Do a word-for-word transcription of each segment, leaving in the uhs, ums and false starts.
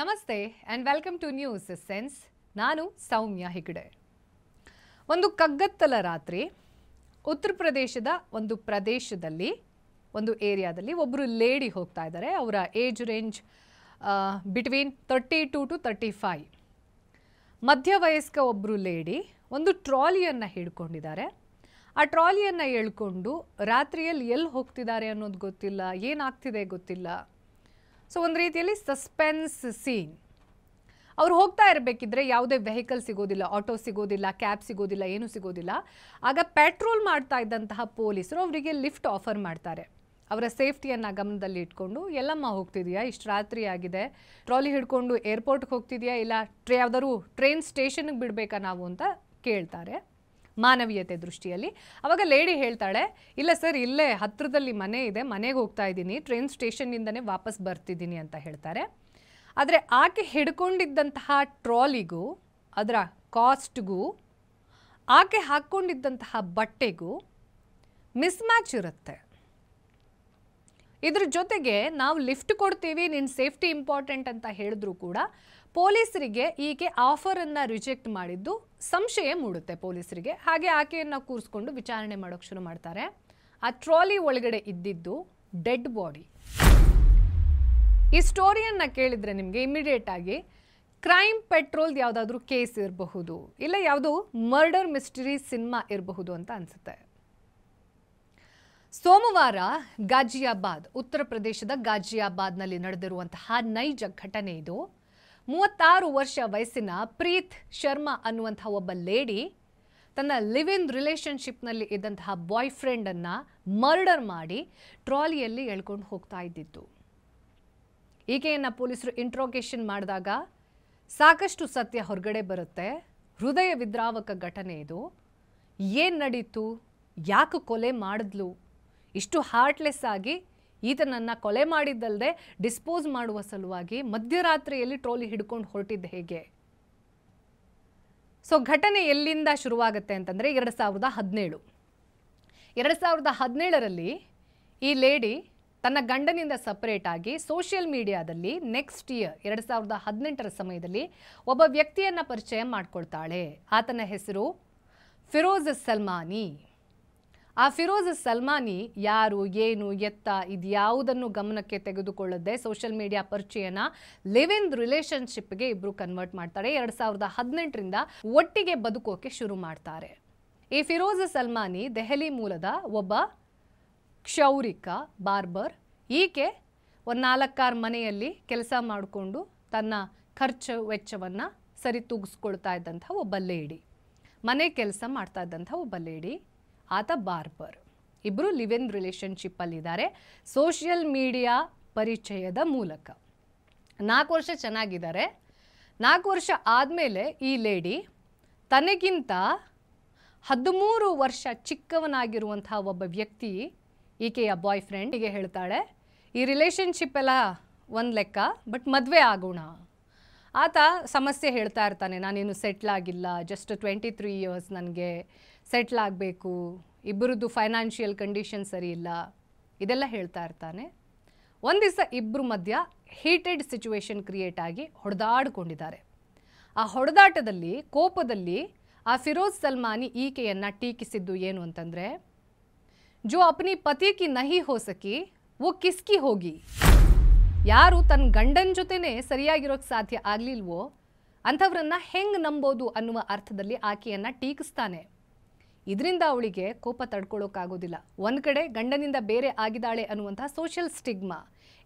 ನಮಸ್ತೆ and welcome to news sense. ನಾನು ಸೌಮ್ಯ ಹೆಗ್ಡೆ. ಒಂದು ಕಗ್ಗತ್ತಲ ರಾತ್ರಿ ಉತ್ತರ ಪ್ರದೇಶದ ಒಂದು ಪ್ರದೇಶದಲ್ಲಿ ಒಂದು ಏರಿಯಾದಲ್ಲಿ ಒಬ್ಬರು ಲೇಡಿ ಹೋಗ್ತಾ ಇದ್ದಾರೆ. ಅವರ age range between thirty two to thirty five ಮಧ್ಯವಯಸ್ಕ ಒಬ್ಬರು ಲೇಡಿ ಒಂದು ಟ್ರಾಲಿಯನ್ನು ಹಿಡ್ಕೊಂಡಿದ್ದಾರೆ. ಆ ಟ್ರಾಲಿಯನ್ನು ಎಳ್ಕೊಂಡು ರಾತ್ರಿಯಲ್ಲಿ ಎಲ್ಲಿ ಹೋಗ್ತಿದ್ದಾರೆ ಅನ್ನೋದು ಗೊತ್ತಿಲ್ಲ, ಏನಾಗ್ತಿದೆ ಗೊತ್ತಿಲ್ಲ. ಸೊ ಒಂದು ರೀತಿಯಲ್ಲಿ ಸಸ್ಪೆನ್ಸ್ ಸೀನ್. ಅವರು ಹೋಗ್ತಾ ಇರಬೇಕಿದ್ರೆ ಯಾವುದೇ ವೆಹಿಕಲ್ ಸಿಗೋದಿಲ್ಲ, ಆಟೋ ಸಿಗೋದಿಲ್ಲ, ಕ್ಯಾಬ್ ಸಿಗೋದಿಲ್ಲ, ಏನೂ ಸಿಗೋದಿಲ್ಲ. ಆಗ ಪೆಟ್ರೋಲ್ ಮಾಡ್ತಾ ಇದ್ದಂತಹ ಪೊಲೀಸರು ಅವರಿಗೆ ಲಿಫ್ಟ್ ಆಫರ್ ಮಾಡ್ತಾರೆ. ಅವರ ಸೇಫ್ಟಿಯನ್ನು ಗಮನದಲ್ಲಿ ಇಟ್ಕೊಂಡು, ಎಲ್ಲಮ್ಮ ಹೋಗ್ತಿದೆಯಾ, ಇಷ್ಟು ರಾತ್ರಿ ಆಗಿದೆ, ಟ್ರಾಲಿ ಹಿಡ್ಕೊಂಡು ಏರ್ಪೋರ್ಟ್ಗೆ ಹೋಗ್ತಿದೆಯಾ, ಇಲ್ಲ ಟ್ರೇ ಯಾವುದಾದ್ರು ಟ್ರೈನ್ ಸ್ಟೇಷನ್ಗೆ ಬಿಡಬೇಕಾ ನಾವು ಅಂತ ಕೇಳ್ತಾರೆ ಮಾನವೀಯತೆ ದೃಷ್ಟಿಯಲ್ಲಿ. ಆವಾಗ ಲೇಡಿ ಹೇಳ್ತಾಳೆ, ಇಲ್ಲ ಸರ್, ಇಲ್ಲೇ ಹತ್ತಿರದಲ್ಲಿ ಮನೆ ಇದೆ, ಮನೆಗೆ ಹೋಗ್ತಾ ಇದ್ದೀನಿ, ಟ್ರೈನ್ ಸ್ಟೇಷನ್ನಿಂದನೇ ವಾಪಸ್ ಬರ್ತಿದ್ದೀನಿ ಅಂತ ಹೇಳ್ತಾರೆ. ಆದರೆ ಆಕೆ ಹಿಡ್ಕೊಂಡಿದ್ದಂತಹ ಟ್ರಾಲಿಗೂ ಅದರ ಕಾಸ್ಟ್ಗೂ ಆಕೆ ಹಾಕ್ಕೊಂಡಿದ್ದಂತಹ ಬಟ್ಟೆಗೂ ಮಿಸ್ ಮ್ಯಾಚ್ ಇರುತ್ತೆ. ಇದ್ರ ಜೊತೆಗೆ ನಾವು ಲಿಫ್ಟ್ ಕೊಡ್ತೀವಿ, ನಿನ್ನ ಸೇಫ್ಟಿ ಇಂಪಾರ್ಟೆಂಟ್ ಅಂತ ಹೇಳಿದ್ರೂ ಕೂಡ ಪೊಲೀಸರಿಗೆ ಈಕೆ ಆಫರನ್ನು ರಿಜೆಕ್ಟ್ ಮಾಡಿದ್ದು ಸಂಶಯ ಮೂಡುತ್ತೆ ಪೊಲೀಸರಿಗೆ. ಹಾಗೆ ಆಕೆಯನ್ನು ಕೂರಿಸ್ಕೊಂಡು ವಿಚಾರಣೆ ಮಾಡೋಕ್ಕೆ ಶುರು ಮಾಡ್ತಾರೆ. ಆ ಟ್ರಾಲಿ ಒಳಗಡೆ ಇದ್ದಿದ್ದು ಡೆಡ್ ಬಾಡಿ. ಈ ಸ್ಟೋರಿಯನ್ನು ಕೇಳಿದರೆ ನಿಮಗೆ ಇಮಿಡಿಯೇಟಾಗಿ ಕ್ರೈಮ್ ಪೆಟ್ರೋಲ್ದು ಯಾವುದಾದ್ರೂ ಕೇಸ್ ಇರಬಹುದು, ಇಲ್ಲ ಯಾವುದೋ ಮರ್ಡರ್ ಮಿಸ್ಟರಿ ಸಿನಿಮಾ ಇರಬಹುದು ಅಂತ ಅನಿಸುತ್ತೆ. ಸೋಮವಾರ ಗಾಜಿಯಾಬಾದ್, ಉತ್ತರ ಪ್ರದೇಶದ ಗಾಜಿಯಾಬಾದ್ನಲ್ಲಿ ನಡೆದಿರುವಂತಹ ನೈಜ ಘಟನೆ ಇದು. ಮೂವತ್ತಾರು ವರ್ಷ ವಯಸ್ಸಿನ ಪ್ರೀತ್ ಶರ್ಮಾ ಅನ್ನುವಂಥ ಒಬ್ಬ ಲೇಡಿ ತನ್ನ ಲಿವ್ ಇನ್ ರಿಲೇಷನ್ಶಿಪ್ನಲ್ಲಿ ಇದ್ದಂತಹ ಬಾಯ್ ಫ್ರೆಂಡನ್ನು ಮರ್ಡರ್ ಮಾಡಿ ಟ್ರಾಲಿಯಲ್ಲಿ ಎಳ್ಕೊಂಡು ಹೋಗ್ತಾ ಇದ್ದಿತ್ತು. ಈಕೆಯನ್ನು ಪೊಲೀಸರು ಇಂಟ್ರೋಗೇಷನ್ ಮಾಡಿದಾಗ ಸಾಕಷ್ಟು ಸತ್ಯ ಹೊರಗಡೆ ಬರುತ್ತೆ. ಹೃದಯ ವಿದ್ರಾವಕ ಘಟನೆ ಇದು. ಏನು ನಡೀತು, ಯಾಕೆ ಕೊಲೆ ಮಾಡಿದ್ಲು, ಇಷ್ಟು ಹಾರ್ಟ್ಲೆಸ್ ಆಗಿ ಈತನನ್ನು ಕೊಲೆ ಮಾಡಿದ್ದಲ್ಲದೆ ಡಿಸ್ಪೋಸ್ ಮಾಡುವ ಸಲುವಾಗಿ ಮಧ್ಯರಾತ್ರಿಯಲ್ಲಿ ಟ್ರಾಲಿ ಹಿಡ್ಕೊಂಡು ಹೊರಟಿದ್ದು ಹೇಗೆ? ಸೊ ಘಟನೆ ಎಲ್ಲಿಂದ ಶುರುವಾಗುತ್ತೆ ಅಂತಂದರೆ, ಎರಡು ಸಾವಿರದ ಹದಿನೇಳು ಎರಡು ಸಾವಿರದ ಹದಿನೇಳರಲ್ಲಿ ಈ ಲೇಡಿ ತನ್ನ ಗಂಡನಿಂದ ಸಪ್ರೇಟ್ ಆಗಿ ಸೋಷಿಯಲ್ ಮೀಡಿಯಾದಲ್ಲಿ ನೆಕ್ಸ್ಟ್ ಇಯರ್ ಎರಡು ಸಾವಿರದ ಹದಿನೆಂಟರ ಸಮಯದಲ್ಲಿ ಒಬ್ಬ ವ್ಯಕ್ತಿಯನ್ನು ಪರಿಚಯ ಮಾಡಿಕೊಳ್ತಾಳೆ. ಆತನ ಹೆಸರು ಫಿರೋಜ್ ಸಲ್ಮಾನಿ. ಆ ಫಿರೋಜ್ ಸಲ್ಮಾನಿ ಯಾರು, ಏನು, ಎತ್ತ ಇದ್ಯಾವುದನ್ನು ಗಮನಕ್ಕೆ ತೆಗೆದುಕೊಳ್ಳದೆ ಸೋಷಿಯಲ್ ಮೀಡಿಯಾ ಪರಿಚಯನ ಲಿವ್ ಇನ್ ರಿಲೇಷನ್ಶಿಪ್ಗೆ ಇಬ್ಬರು ಕನ್ವರ್ಟ್ ಮಾಡ್ತಾರೆ. ಎರಡು ಸಾವಿರದ ಹದಿನೆಂಟರಿಂದ ಒಟ್ಟಿಗೆ ಬದುಕೋಕೆ ಶುರು ಮಾಡ್ತಾರೆ. ಈ ಫಿರೋಜ್ ಸಲ್ಮಾನಿ ದೆಹಲಿ ಮೂಲದ ಒಬ್ಬ ಕ್ಷೌರಿಕ ಬಾರ್ಬರ್. ಈಕೆ ಒಂದು ನಾಲ್ಕಾರು ಮನೆಯಲ್ಲಿ ಕೆಲಸ ಮಾಡಿಕೊಂಡು ತನ್ನ ಖರ್ಚು ವೆಚ್ಚವನ್ನು ಸರಿತೂಗಿಸ್ಕೊಳ್ತಾ ಇದ್ದಂಥ ಒಬ್ಬ ಲೇಡಿ, ಮನೆ ಕೆಲಸ ಮಾಡ್ತಾ ಇದ್ದಂಥ ಒಬ್ಬ ಲೇಡಿ, ಆತ ಬಾರ್ಬರ್. ಇಬ್ಬರು ಲಿವ್ ಇನ್ ರಿಲೇಷನ್ಶಿಪ್ಪಲ್ಲಿದ್ದಾರೆ ಸೋಷಿಯಲ್ ಮೀಡಿಯಾ ಪರಿಚಯದ ಮೂಲಕ. ನಾಲ್ಕು ವರ್ಷ ಚೆನ್ನಾಗಿದ್ದಾರೆ. ನಾಲ್ಕು ವರ್ಷ ಆದಮೇಲೆ ಈ ಲೇಡಿ ತನಗಿಂತ ಹದಿಮೂರು ವರ್ಷ ಚಿಕ್ಕವನಾಗಿರುವಂಥ ಒಬ್ಬ ವ್ಯಕ್ತಿ, ಈಕೆಯ ಬಾಯ್ ಫ್ರೆಂಡಿಗೆ ಹೇಳ್ತಾಳೆ, ಈ ರಿಲೇಷನ್ಶಿಪ್ ಎಲ್ಲ ಒಂದು ಲೆಕ್ಕ, ಬಟ್ ಮದುವೆ ಆಗೋಣ. ಆತ ಸಮಸ್ಯೆ ಹೇಳ್ತಾ ಇರ್ತಾನೆ, ನಾನೇನು ಸೆಟ್ಲಾಗಿಲ್ಲ, ಜಸ್ಟ್ ಟ್ವೆಂಟಿ ತ್ರೀ ಇಯರ್ಸ್, ನನಗೆ ಸೆಟ್ಲಾಗಬೇಕು, ಇಬ್ಬರದ್ದು ಫೈನಾನ್ಷಿಯಲ್ ಕಂಡೀಷನ್ ಸರಿ ಇಲ್ಲ, ಇದೆಲ್ಲ ಹೇಳ್ತಾ ಇರ್ತಾನೆ. ಒಂದು ದಿವಸ ಇಬ್ಬರ ಮಧ್ಯ ಹೀಟೆಡ್ ಸಿಚುವೇಶನ್ ಕ್ರಿಯೇಟ್ ಆಗಿ ಹೊಡೆದಾಡಿಕೊಂಡಿದ್ದಾರೆ. ಆ ಹೊಡೆದಾಟದಲ್ಲಿ, ಕೋಪದಲ್ಲಿ ಆ ಫಿರೋಜ್ ಸಲ್ಮಾನಿ ಈಕೆಯನ್ನು ಟೀಕಿಸಿದ್ದು ಏನು ಅಂತಂದರೆ, ಜೋ ಅಪ್ನಿ ಪತಿ ಕಿ ನಹಿ ಹೋ ಸಕಿ ವೋ ಕಿಸ್ಕಿ ಹೋಗಿ. ಯಾರು ತನ್ನ ಗಂಡನ ಜೊತೆನೇ ಸರಿಯಾಗಿರೋಕ್ಕೆ ಸಾಧ್ಯ ಆಗಲಿಲ್ವೋ ಅಂಥವ್ರನ್ನ ಹೆಂಗೆ ನಂಬೋದು ಅನ್ನುವ ಅರ್ಥದಲ್ಲಿ ಆಕೆಯನ್ನು ಟೀಕಿಸ್ತಾನೆ. ಇದರಿಂದ ಅವಳಿಗೆ ಕೋಪ ತಡ್ಕೊಳ್ಳೋಕ್ಕಾಗೋದಿಲ್ಲ. ಒಂದು ಕಡೆ ಗಂಡನಿಂದ ಬೇರೆ ಆಗಿದ್ದಾಳೆ ಅನ್ನುವಂತಹ ಸೋಷಿಯಲ್ ಸ್ಟಿಗ್ಮಾ,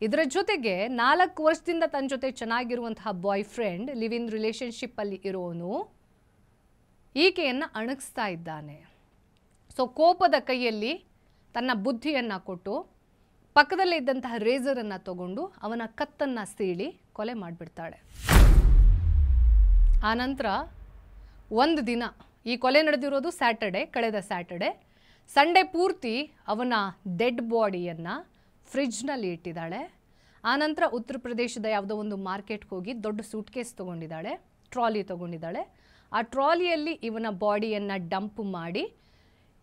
ಇದರ ಜೊತೆಗೆ ನಾಲ್ಕು ವರ್ಷದಿಂದ ತನ್ನ ಜೊತೆ ಚೆನ್ನಾಗಿರುವಂತಹ ಬಾಯ್ ಫ್ರೆಂಡ್, ಲಿವ್ ಇನ್ ರಿಲೇಷನ್ಶಿಪ್ಪಲ್ಲಿ ಇರೋನು, ಈಕೆಯನ್ನು ಅಣಗಿಸ್ತಾ ಇದ್ದಾನೆ. ಸೊ ಕೋಪದ ಕೈಯಲ್ಲಿ ತನ್ನ ಬುದ್ಧಿಯನ್ನು ಕೊಟ್ಟು ಪಕ್ಕದಲ್ಲೇ ಇದ್ದಂತಹ ರೇಸರನ್ನು ತಗೊಂಡು ಅವನ ಕತ್ತನ್ನು ಸೀಳಿ ಕೊಲೆ ಮಾಡಿಬಿಡ್ತಾಳೆ. ಆನಂತರ ಒಂದು ದಿನ, ಈ ಕೊಲೆ ನಡೆದಿರೋದು ಸ್ಯಾಟರ್ಡೆ, ಕಳೆದ ಸ್ಯಾಟರ್ಡೆ, ಸಂಡೇ ಪೂರ್ತಿ ಅವನ ಡೆಡ್ ಬಾಡಿಯನ್ನು ಫ್ರಿಜ್ನಲ್ಲಿ ಇಟ್ಟಿದ್ದಾಳೆ. ಆನಂತರ ಉತ್ತರ ಪ್ರದೇಶದ ಯಾವುದೋ ಒಂದು ಮಾರ್ಕೆಟ್ಗೆ ಹೋಗಿ ದೊಡ್ಡ ಸೂಟ್ ಕೇಸ್ ತೊಗೊಂಡಿದ್ದಾಳೆ, ಟ್ರಾಲಿ ತೊಗೊಂಡಿದ್ದಾಳೆ. ಆ ಟ್ರಾಲಿಯಲ್ಲಿ ಇವನ ಬಾಡಿಯನ್ನು ಡಂಪ್ ಮಾಡಿ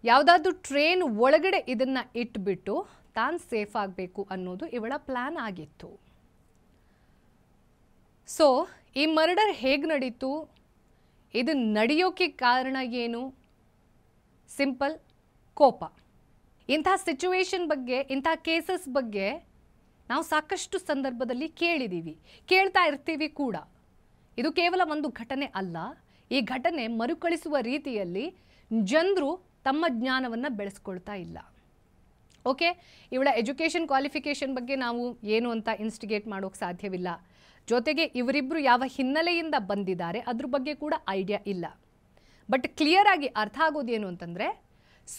ಯಾವುದಾದ್ರೂ ಟ್ರೈನ್ ಒಳಗಡೆ ಇದನ್ನು ಇಟ್ಬಿಟ್ಟು ತಾನು ಸೇಫ್ ಆಗಬೇಕು ಅನ್ನೋದು ಇವಳ ಪ್ಲ್ಯಾನ್ ಆಗಿತ್ತು. सो ಈ ಮರ್ಡರ್ ಹೇಗೆ ನಡೆಯಿತು ಇದು ನಡೆಯೋಕೆ ಕಾರಣ ಏನು ಸಿಂಪಲ್ ಕೋಪ ಇಂತಹ ಸಿಚುವೇಶನ್ ಬಗ್ಗೆ ಇಂತಹ ಕೇಸಸ್ ಬಗ್ಗೆ ನಾವು ಸಾಕಷ್ಟು ಸಂದರ್ಭದಲ್ಲಿ ಕೇಳಿದೀವಿ ಕೇಳ್ತಾ ಇರ್ತೀವಿ ಕೂಡ ಇದು ಕೇವಲ ಒಂದು ಘಟನೆ ಅಲ್ಲ ಈ ಘಟನೆ ಮರುಕಳಿಸುವ ರೀತಿಯಲ್ಲಿ ಜನರು ತಮ್ಮ ಜ್ಞಾನವನ್ನ ಬೆಳೆಸಿಕೊಳ್ಳತಾ ಇಲ್ಲ ಓಕೆ ಇವಳ ಎಜುಕೇಷನ್ ಕ್ವಾಲಿಫಿಕೇಶನ್ ಬಗ್ಗೆ ನಾವು ಏನು ಅಂತ ಇನ್ಸ್ಟಿಗೇಟ್ ಮಾಡೋಕೆ ಸಾಧ್ಯವಿಲ್ಲ ಜೊತೆಗೆ ಇವರಿಬ್ರು ಯಾವ ಹಿನ್ನೆಲೆಯಿಂದ ಬಂದಿದ್ದಾರೆ ಅದರ ಬಗ್ಗೆ ಕೂಡ ಐಡಿಯಾ ಇಲ್ಲ ಬಟ್ ಕ್ಲಿಯರ್ ಆಗಿ ಅರ್ಥ ಆಗೋದು ಏನು ಅಂತಂದ್ರೆ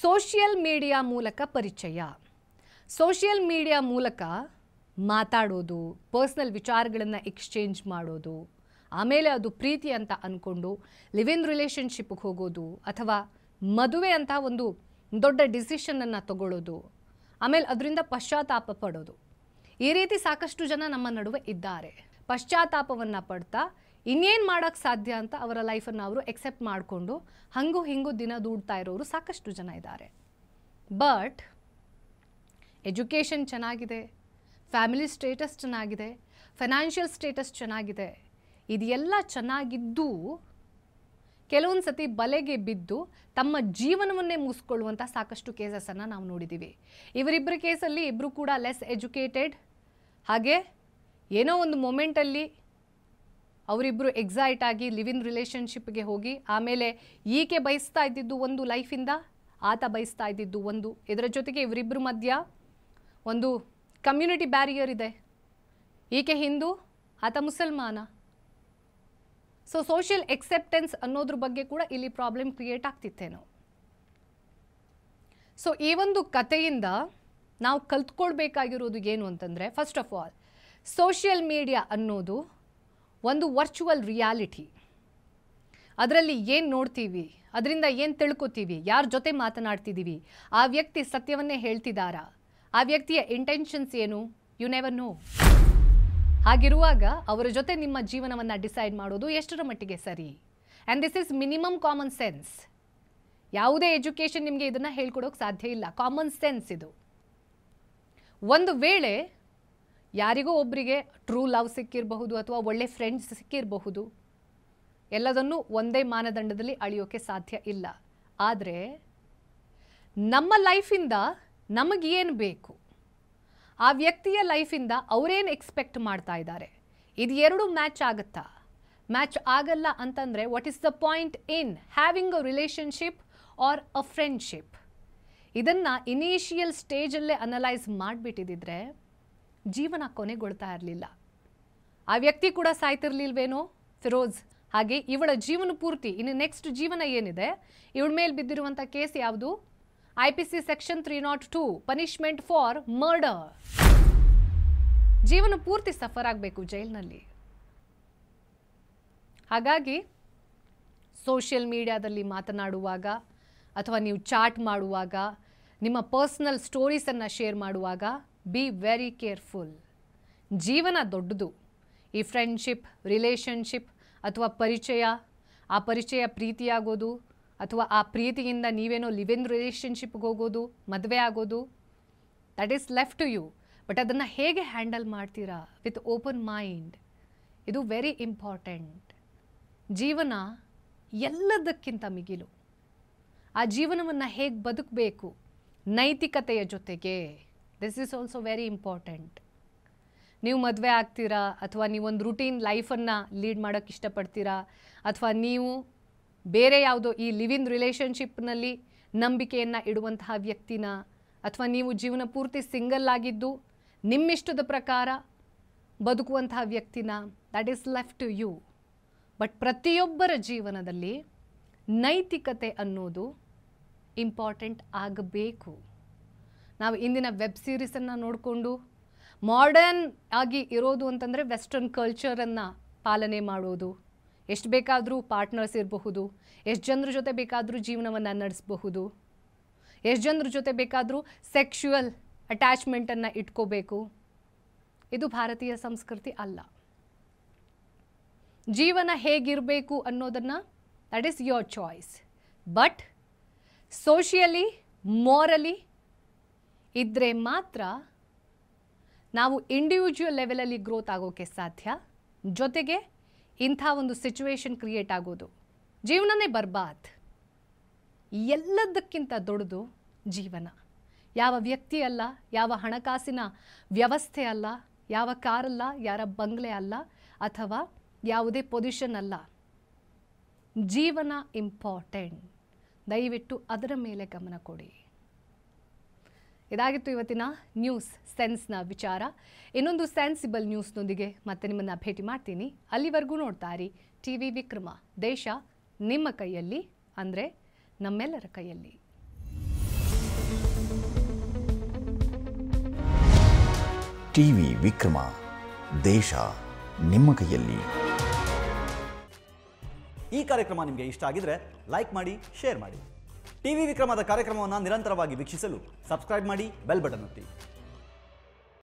ಸೋಶಿಯಲ್ ಮೀಡಿಯಾ ಮೂಲಕ ಪರಿಚಯ ಸೋಶಿಯಲ್ ಮೀಡಿಯಾ ಮೂಲಕ ಮಾತಾಡೋದು ಪರ್ಸನಲ್ ವಿಚಾರಗಳನ್ನು ಎಕ್ಸ್ಚೇಂಜ್ ಮಾಡೋದು ಆಮೇಲೆ ಅದು ಪ್ರೀತಿ ಅಂತ ಅನ್ಕೊಂಡು ಲಿವ್ ಇನ್ ರಿಲೇಶನ್ಶಿಪ್ ಗೆ ಹೋಗೋದು ಅಥವಾ ಮದುವೆ ಅಂತ ಒಂದು ದೊಡ್ಡ ಡಿಸಿಷನ್ ಅನ್ನು ತಗೊಳ್ಳೋದು ಆಮೇಲೆ ಅದರಿಂದ ಪಶ್ಚಾತ್ತಾಪ ಪಡೋದು ಈ ರೀತಿ ಸಾಕಷ್ಟು ಜನ ನಮ್ಮ ನಡುವೆ ಇದ್ದಾರೆ ಪಶ್ಚಾತ್ತಾಪವನ್ನು ಪಡ್ತಾ ಇನ್ನೇನು ಮಾಡೋಕೆ ಸಾಧ್ಯ ಅಂತ ಅವರ ಲೈಫನ್ನು ಅವರು ಎಕ್ಸೆಪ್ಟ್ ಮಾಡಿಕೊಂಡು ಹಂಗೂ ಹಿಂಗೂ ದಿನ ದೂಡ್ತಾ ಇರೋರು ಸಾಕಷ್ಟು ಜನ ಇದ್ದಾರೆ ಬಟ್ ಎಜುಕೇಷನ್ ಚೆನ್ನಾಗಿದೆ ಫ್ಯಾಮಿಲಿ ಸ್ಟೇಟಸ್ ಚೆನ್ನಾಗಿದೆ ಫೈನಾನ್ಷಿಯಲ್ ಸ್ಟೇಟಸ್ ಚೆನ್ನಾಗಿದೆ ಇದೆಲ್ಲ ಚೆನ್ನಾಗಿದ್ದು ಕೆಲವೊಂದು ಸತಿ ಬಲೆಗೆ ಬಿದ್ದು ತಮ್ಮ ಜೀವನವನ್ನೇ ಮುಗಿಸ್ಕೊಳ್ಳುವಂಥ ಸಾಕಷ್ಟು ಕೇಸಸನ್ನು ನಾವು ನೋಡಿದ್ದೀವಿ ಇವರಿಬ್ಬರ ಕೇಸಲ್ಲಿ ಇಬ್ಬರು ಕೂಡ ಲೆಸ್ ಎಜುಕೇಟೆಡ್ ಹಾಗೆ ಏನೋ ಒಂದು ಮೊಮೆಂಟಲ್ಲಿ ಅವರಿಬ್ಬರು ಎಕ್ಸೈಟ್ ಆಗಿ ಲಿವ್ ಇನ್ ರಿಲೇಶನ್ಶಿಪ್ಗೆ ಹೋಗಿ ಆಮೇಲೆ ಈಕೆ ಬಯಸ್ತಾ ಇದ್ದಿದ್ದು ಒಂದು ಲೈಫಿಂದ ಆತ ಬಯಸ್ತಾ ಇದ್ದಿದ್ದು ಒಂದು ಇದರ ಜೊತೆಗೆ ಇವರಿಬ್ಬರ ಮಧ್ಯ ಒಂದು ಕಮ್ಯುನಿಟಿ ಬ್ಯಾರಿಯರ್ ಇದೆ ಈಕೆ ಹಿಂದೂ ಆತ ಮುಸಲ್ಮಾನ ಸೊ ಸೋಷಿಯಲ್ ಎಕ್ಸೆಪ್ಟೆನ್ಸ್ ಅನ್ನೋದ್ರ ಬಗ್ಗೆ ಕೂಡ ಇಲ್ಲಿ ಪ್ರಾಬ್ಲಮ್ ಕ್ರಿಯೇಟ್ ಆಗ್ತಿತ್ತೇನೋ ಸೊ ಈ ಒಂದು ಕಥೆಯಿಂದ ನಾವು ಕಲ್ತ್ಕೊಳ್ಬೇಕಾಗಿರೋದು ಏನು ಅಂತಂದರೆ first of all social media ಅನ್ನೋದು ಒಂದು ವರ್ಚುವಲ್ ರಿಯಾಲಿಟಿ ಅದರಲ್ಲಿ ಏನು ನೋಡ್ತೀವಿ ಅದರಿಂದ ಏನು ತಿಳ್ಕೊತೀವಿ ಯಾರ ಜೊತೆ ಮಾತನಾಡ್ತಿದ್ದೀವಿ ಆ ವ್ಯಕ್ತಿ ಸತ್ಯವನ್ನೇ ಹೇಳ್ತಿದ್ದಾರಾ ಆ ವ್ಯಕ್ತಿಯ ಇಂಟೆನ್ಷನ್ಸ್ ಏನು ಯು ನೆವರ್ ನೋ ಹಾಗಿರುವಾಗ ಅವರ ಜೊತೆ ನಿಮ್ಮ ಜೀವನವನ್ನು ಡಿಸೈಡ್ ಮಾಡೋದು ಎಷ್ಟರ ಮಟ್ಟಿಗೆ ಸರಿ and this is minimum common sense ಯಾವುದೇ ಎಜುಕೇಷನ್ ನಿಮಗೆ ಇದನ್ನು ಹೇಳ್ಕೊಡೋಕೆ ಸಾಧ್ಯ ಇಲ್ಲ ಕಾಮನ್ ಸೆನ್ಸ್ ಇದು ಒಂದು ವೇಳೆ ಯಾರಿಗೋ ಒಬ್ಬರಿಗೆ ಟ್ರೂ ಲವ್ ಸಿಕ್ಕಿರಬಹುದು ಅಥವಾ ಒಳ್ಳೆ ಫ್ರೆಂಡ್ಸ್ ಸಿಕ್ಕಿರಬಹುದು ಎಲ್ಲದನ್ನು ಒಂದೇ ಮಾನದಂಡದಲ್ಲಿ ಅಳಿಯೋಕೆ ಸಾಧ್ಯ ಇಲ್ಲ ಆದರೆ ನಮ್ಮ ಲೈಫಿಂದ ನಮಗೇನು ಬೇಕು ಆ ವ್ಯಕ್ತಿಯ ಲೈಫಿಂದ ಅವರೇನು ಎಕ್ಸ್ಪೆಕ್ಟ್ ಮಾಡ್ತಾ ಇದ್ದಾರೆ ಇದು ಎರಡು ಮ್ಯಾಚ್ ಆಗುತ್ತಾ ಮ್ಯಾಚ್ ಆಗಲ್ಲ ಅಂತಂದರೆ what is the point in having a relationship or a friendship ಇದನ್ನು ಇನಿಷಿಯಲ್ ಸ್ಟೇಜಲ್ಲೇ ಅನಲೈಸ್ ಮಾಡಿಬಿಟ್ಟಿದ್ದಿದ್ರೆ ಜೀವನ ಕೊನೆಗೊಳ್ತಾ ಇರಲಿಲ್ಲ ಆ ವ್ಯಕ್ತಿ ಕೂಡ ಸಾಯ್ತಿರ್ಲಿಲ್ವೇನೋ ಫಿರೋಜ್ ಹಾಗೆ ಇವಳ ಜೀವನ ಪೂರ್ತಿ ಇನ್ನು ನೆಕ್ಸ್ಟ್ ಜೀವನ ಏನಿದೆ ಇವಳ ಮೇಲೆ ಬಿದ್ದಿರುವಂಥ ಕೇಸ್ ಯಾವುದು I P C section three not two punishment for murder ಜೀವನ ಪೂರ್ತಿ ಸಫರ್ ಆಗಬೇಕು ಜೈಲಿನಲ್ಲಿ ಹಾಗಾಗಿ ಸೋಷಿಯಲ್ ಮೀಡಿಯಾದಲ್ಲಿ ಮಾತನಾಡುವಾಗ ಅಥವಾ ನೀವು ಚಾಟ್ ಮಾಡುವಾಗ ನಿಮ್ಮ ಪರ್ಸ್ನಲ್ ಸ್ಟೋರೀಸನ್ನು ಶೇರ್ ಮಾಡುವಾಗ ಬಿ ವೆರಿ ಕೇರ್ಫುಲ್ ಜೀವನ ದೊಡ್ಡದು ಈ ಫ್ರೆಂಡ್ಶಿಪ್ ರಿಲೇಷನ್ಶಿಪ್ ಅಥವಾ ಪರಿಚಯ ಆ ಪರಿಚಯ ಪ್ರೀತಿಯಾಗೋದು ಅಥವಾ ಆ ಪ್ರೀತಿಯಿಂದ ನೀವೇನೋ ಲಿವ್ ಇನ್ ರಿಲೇಷನ್ಶಿಪ್ಗೆ ಹೋಗೋದು ಮದುವೆ ಆಗೋದು that is left to you but ಅದನ್ನು ಹೇಗೆ ಹ್ಯಾಂಡಲ್ ಮಾಡ್ತೀರಾ ವಿತ್ ಓಪನ್ ಮೈಂಡ್ ಇದು ವೆರಿ ಇಂಪಾರ್ಟೆಂಟ್ ಜೀವನ ಎಲ್ಲದಕ್ಕಿಂತ ಮಿಗಿಲು ಆ ಜೀವನವನ್ನು ಹೇಗೆ ಬದುಕಬೇಕು ನೈತಿಕತೆಯ ಜೊತೆಗೆ this is also very important ನೀವು ಮದುವೆ ಆಗ್ತೀರಾ ಅಥವಾ ನೀವೊಂದು ರುಟೀನ್ ಲೈಫನ್ನು ಲೀಡ್ ಮಾಡೋಕ್ಕೆ ಇಷ್ಟಪಡ್ತೀರಾ ಅಥವಾ ನೀವು ಬೇರೆ ಯಾವುದೋ ಈ ಲಿವ್ ಇನ್ ರಿಲೇಷನ್ಶಿಪ್ನಲ್ಲಿ ನಂಬಿಕೆಯನ್ನು ಇಡುವಂತಹ ವ್ಯಕ್ತಿನ ಅಥವಾ ನೀವು ಜೀವನ ಪೂರ್ತಿ ಸಿಂಗಲ್ ಆಗಿದ್ದು ನಿಮ್ಮಿಷ್ಟದ ಪ್ರಕಾರ ಬದುಕುವಂತಹ ವ್ಯಕ್ತಿನ that is left to you but ಪ್ರತಿಯೊಬ್ಬರ ಜೀವನದಲ್ಲಿ ನೈತಿಕತೆ ಅನ್ನೋದು ಇಂಪಾರ್ಟೆಂಟ್ ಆಗಬೇಕು ನಾವು ಇಂದಿನ ವೆಬ್ ಸೀರೀಸನ್ನು ನೋಡಿಕೊಂಡು ಮಾಡರ್ನ್ ಆಗಿ ಇರೋದು ಅಂತಂದರೆ ವೆಸ್ಟರ್ನ್ ಕಲ್ಚರನ್ನು ಪಾಲನೆ ಮಾಡೋದು ಎಷ್ಟು ಬೇಕಾದರೂ ಪಾರ್ಟ್ನರ್ಸ್ ಇರಬಹುದು ಎಷ್ಟು ಜನರ ಜೊತೆ ಬೇಕಾದರೂ ಜೀವನವನ್ನು ನಡೆಸಬಹುದು ಎಷ್ಟು ಜನರ ಜೊತೆ ಬೇಕಾದರೂ ಸೆಕ್ಶುಯಲ್ ಅಟ್ಯಾಚ್ಮೆಂಟನ್ನು ಇಟ್ಕೋಬೇಕು ಇದು ಭಾರತೀಯ ಸಂಸ್ಕೃತಿ ಅಲ್ಲ ಜೀವನ ಹೇಗಿರಬೇಕು ಅನ್ನೋದನ್ನು that is your choice but socially morally ಇದ್ರೆ ಮಾತ್ರ ನಾವು ಇಂಡಿವಿಜುವಲ್ ಲೆವೆಲಲ್ಲಿ ಗ್ರೋತ್ ಆಗೋಕ್ಕೆ ಸಾಧ್ಯ ಜೊತೆಗೆ ಇಂಥ ಒಂದು ಸಿಚುವೇಶನ್ ಕ್ರಿಯೇಟ್ ಆಗೋದು, ಜೀವನನೇ ಬರ್ಬಾದ್. ಎಲ್ಲದಕ್ಕಿಂತ ದೊಡ್ಡದು ಜೀವನ. ಯಾವ ವ್ಯಕ್ತಿ ಅಲ್ಲ, ಯಾವ ಹಣಕಾಸಿನ ವ್ಯವಸ್ಥೆ ಅಲ್ಲ, ಯಾವ ಕಾರಲ್ಲ, ಯಾರ ಬಂಗ್ಲೆ ಅಲ್ಲ, ಅಥವಾ ಯಾವುದೇ ಪೊಸಿಷನ್ ಅಲ್ಲ. ಜೀವನ ಇಂಪಾರ್ಟೆಂಟ್. ದಯವಿಟ್ಟು ಅದರ ಮೇಲೆ ಗಮನ ಕೊಡಿ. ಇದಾಗಿತ್ತು ಇವತ್ತಿನ ನ್ಯೂಸ್ ಸೆನ್ಸ್ನ ವಿಚಾರ. ಇನ್ನೊಂದು ಸೆನ್ಸಿಬಲ್ ನ್ಯೂಸ್ನೊಂದಿಗೆ ಮತ್ತೆ ನಿಮ್ಮನ್ನು ಭೇಟಿ ಮಾಡ್ತೀನಿ. ಅಲ್ಲಿವರೆಗೂ ನೋಡ್ತಾ ಇರಿ ಟಿ ವಿ ವಿಕ್ರಮ. ದೇಶ ನಿಮ್ಮ ಕೈಯಲ್ಲಿ, ಅಂದರೆ ನಮ್ಮೆಲ್ಲರ ಕೈಯಲ್ಲಿ. ಟಿ ವಿ ವಿಕ್ರಮ, ದೇಶ ನಿಮ್ಮ ಕೈಯಲ್ಲಿ. ಈ ಕಾರ್ಯಕ್ರಮ ನಿಮಗೆ ಇಷ್ಟ ಆಗಿದ್ರೆ ಲೈಕ್ ಮಾಡಿ, ಶೇರ್ ಮಾಡಿ. ಟಿವಿ ವಿಕ್ರಮದ ಕಾರ್ಯಕ್ರಮವನ್ನು ನಿರಂತರವಾಗಿ ವೀಕ್ಷಿಸಲು ಸಬ್ಸ್ಕ್ರೈಬ್ ಮಾಡಿ, ಬೆಲ್ ಬಟನ್ ಒತ್ತಿ.